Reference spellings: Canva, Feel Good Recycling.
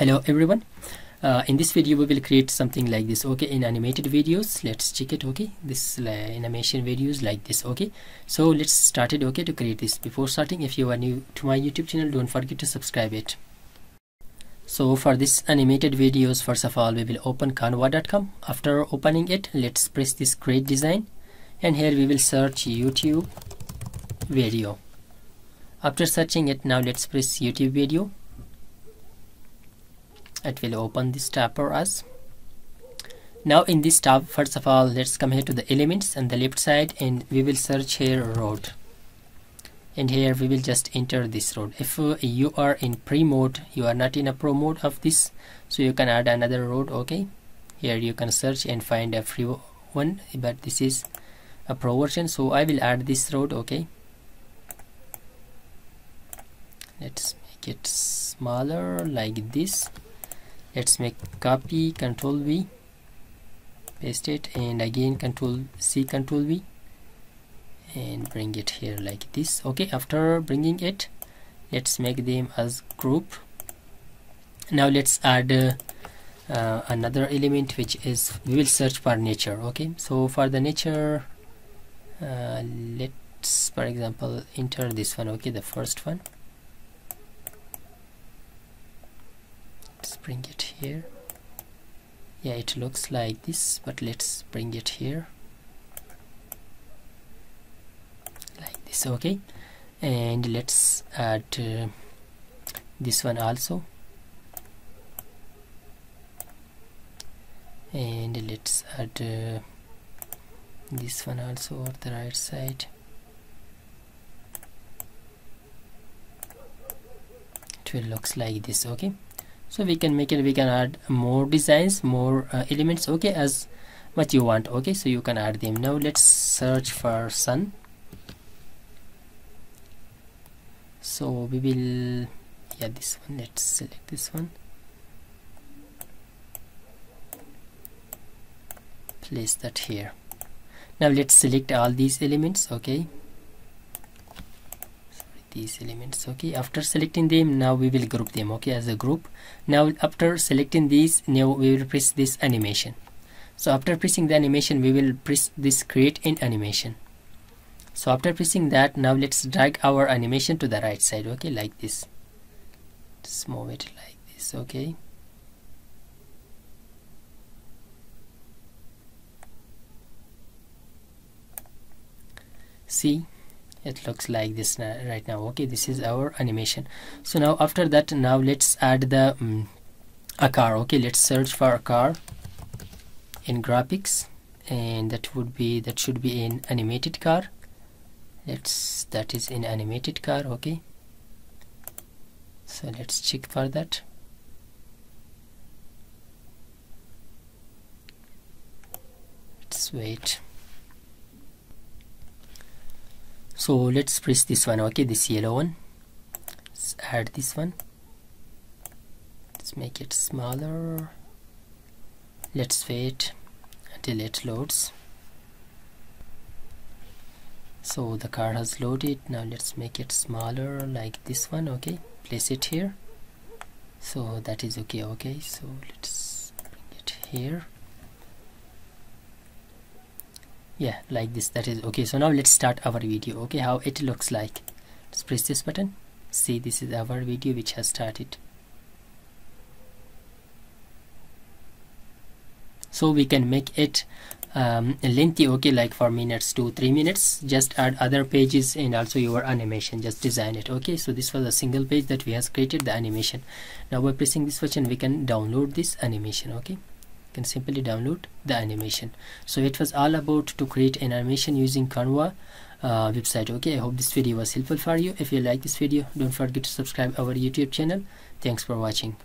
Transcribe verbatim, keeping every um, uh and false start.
Hello everyone, uh, in this video we will create something like this. Okay, in animated videos, let's check it. Okay, this uh, animation videos like this. Okay, so let's start it. Okay, to create this, before starting, if you are new to my YouTube channel, don't forget to subscribe it. So for this animated videos, first of all we will open canva dot com. After opening it, let's press this create design, and here we will search YouTube video. After searching it, now let's press YouTube video. It will open this tab for us. Now in this tab, first of all let's come here to the elements on the left side, and we will search here road, and here we will just enter this road. If uh, you are in pre mode, you are not in a pro mode of this, so you can add another road. Okay, here you can search and find a free one, but this is a pro version, so I will add this road. Okay, let's make it smaller like this. Let's make copy, Control V, paste it, and again Control C, Control V, and bring it here like this. Okay, after bringing it, let's make them as group. Now let's add uh, uh, another element, which is we will search for nature. Okay, so for the nature, uh, let's for example enter this one. Okay, the first one. Bring it here. Yeah, it looks like this, but let's bring it here like this. Okay, and let's add uh, this one also, and let's add uh, this one also on the right side. It will looks like this. Okay, so we can make it, we can add more designs, more uh, elements, okay, as much you want. Okay, so you can add them. Now let's search for sun. So we will, yeah, this one, let's select this one, place that here. Now let's select all these elements. Okay, these elements. Okay, after selecting them, now we will group them. Okay, as a group. Now after selecting these, now we will press this animation. So after pressing the animation, we will press this create in animation. So after pressing that, now let's drag our animation to the right side. Okay, like this. Just move it like this. Okay, see, it looks like this right now. Okay, this is our animation. So now after that, now let's add the um, a car. Okay, let's search for a car in graphics, and that would be, that should be in animated car. Let's, that is in animated car. Okay, so let's check for that. Let's wait. So let's press this one. Okay, this yellow one, let's add this one, let's make it smaller. Let's wait until it loads. So the car has loaded. Now let's make it smaller like this one. Okay, place it here. So that is okay. Okay, so let's bring it here. Yeah, like this, that is okay. So now let's start our video. Okay, how it looks like. Let's press this button. See, this is our video which has started. So we can make it um, lengthy. Okay, like for minutes to three minutes. Just add other pages and also your animation, just design it. Okay, so this was a single page that we has created the animation. Now by pressing this button, we can download this animation. Okay, can simply download the animation. So it was all about to create an animation using Canva uh, website. Okay, I hope this video was helpful for you. If you like this video, don't forget to subscribe our YouTube channel. Thanks for watching.